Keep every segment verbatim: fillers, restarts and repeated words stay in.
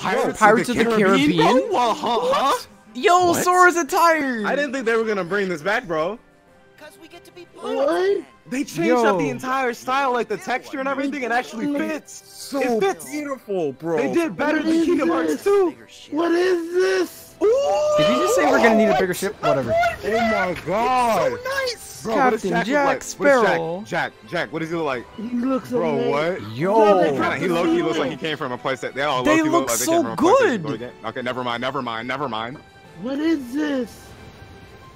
Pirates, Pirates of the, of the Caribbean? Caribbean? What? What? Yo, what? Sora's attired! I didn't think they were gonna bring this back, bro. Cause we get to be blue. What? They changed Yo. up the entire style, like the texture and everything, it actually fits. So it fits. Beautiful, bro. They did better what than Kingdom Hearts two. What is this? Ooh, did you just say we're gonna need a bigger ship? Whatever. Oh my god. It's so nice. Bro, Captain Jack, Jack like? Sparrow. Jack, Jack, Jack, what does he look like? He looks Bro, amazing. what? Yo. Yo. He low-key looks like he came from a place that... They, all they look, look like so they good. Okay, never mind, never mind, never mind. What is this?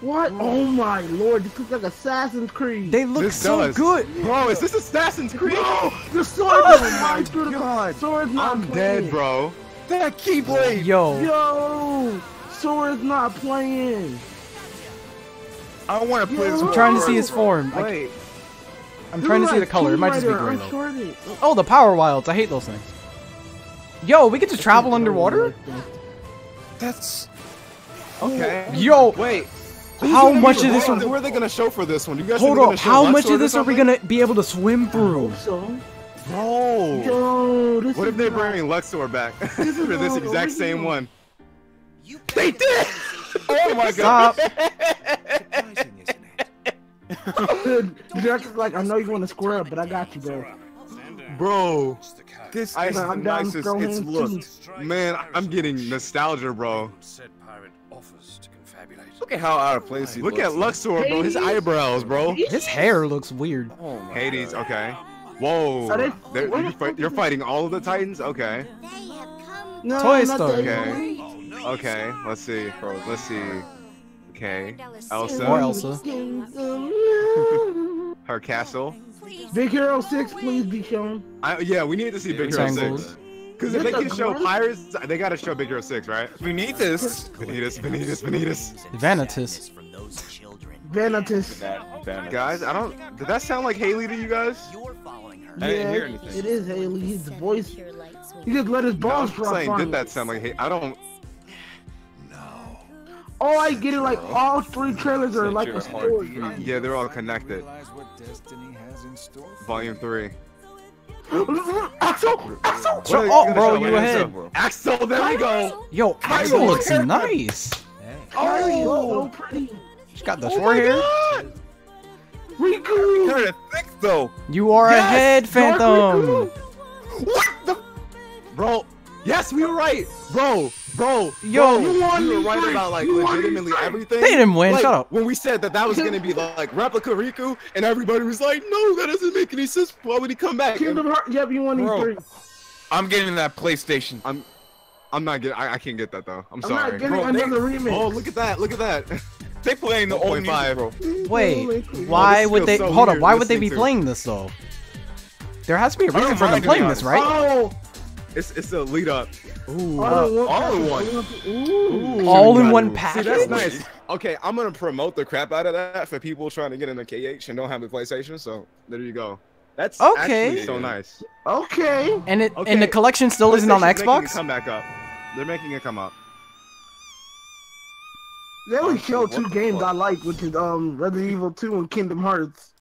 What? Oh my lord, this looks like Assassin's Creed. They look this so does. good. Bro, is this Assassin's Creed? No, the sword oh my god. god. Sword's not I'm playing. dead, bro. That keyblade. Yo. Yo. Sword's not playing. I want to play this. I'm trying to see his form. Wait. I'm Dude, trying to see the color. It might just be green. Though. Oh, the power wilds. I hate those things. Yo, we get to travel underwater? That's... Okay. Yo. Wait. How much of this one? Where are they gonna show for this one? You guys Hold up. How much of this are we gonna be able to swim through? I hope so. No. Yo, this what if they're bringing Luxor back for this exact same one? They did! Oh my god! Jack is like, I know you want to square up, but I got you, bro. Bro, this is the nicest it's looked. Man, I'm getting nostalgia, bro. Look at how out of place he Look looks. Look at Luxor, Hades. bro. His eyebrows, bro. His hair looks weird. Oh Hades, God. okay. Whoa. So they, you're, fight, you're fighting all of the Titans? Okay. No, Toy Story. Okay. okay, let's see, bro. Let's see. Okay. Elsa. Or Elsa. Her castle. Big Hero six, please be shown. I, yeah, we need to see yeah, Big Hero six. Because if they can show Pirates, they gotta show Big Hero six, right? Vanitas. Vanitas, Vanitas, Vanitas. Vanitas. Vanitas. Guys, I don't... Did that sound like Haley to you guys? I didn't hear anything. It is Haley. He's the voice. He just let his balls drop on me. Did that sound like Haley? I don't... No. Oh, I get it. Like, all three trailers are like a story. Yeah, they're all connected. Volume three. Axel! Axel! Oh, bro, you ahead. Axel, there we go. Yo, Axel looks nice. Oh, so pretty. She's got the short hair. Riku! Kind of thick though. You are ahead, Phantom. What the? Bro, yes, we were right, bro. Bro, yo, you were right about like legitimately everything. They didn't win. Shut up. When we said that that was gonna be like Replica Riku, and everybody was like, "No, that doesn't make any sense. Why would he come back?" Kingdom Hearts, yep, you won E three. I'm getting that PlayStation. I'm, I'm not getting. I, I can't get that though. I'm sorry. I'm not getting another remix. Oh, look at that! Look at that! They playing the old five, bro. Wait, why would they? Hold up. Why would they be playing this though? There has to be a reason for them playing this, right? Oh. It's it's a lead up. Ooh, oh, all in one. Ooh. All in one package. See, that's nice. Okay, I'm gonna promote the crap out of that for people trying to get into K H and don't have the PlayStation. So there you go. That's okay. Actually so nice. Okay. And it okay. and the collection still isn't on Xbox. Come back up. They're making it come up. They only show two games I like, which is um Resident Evil two and Kingdom Hearts.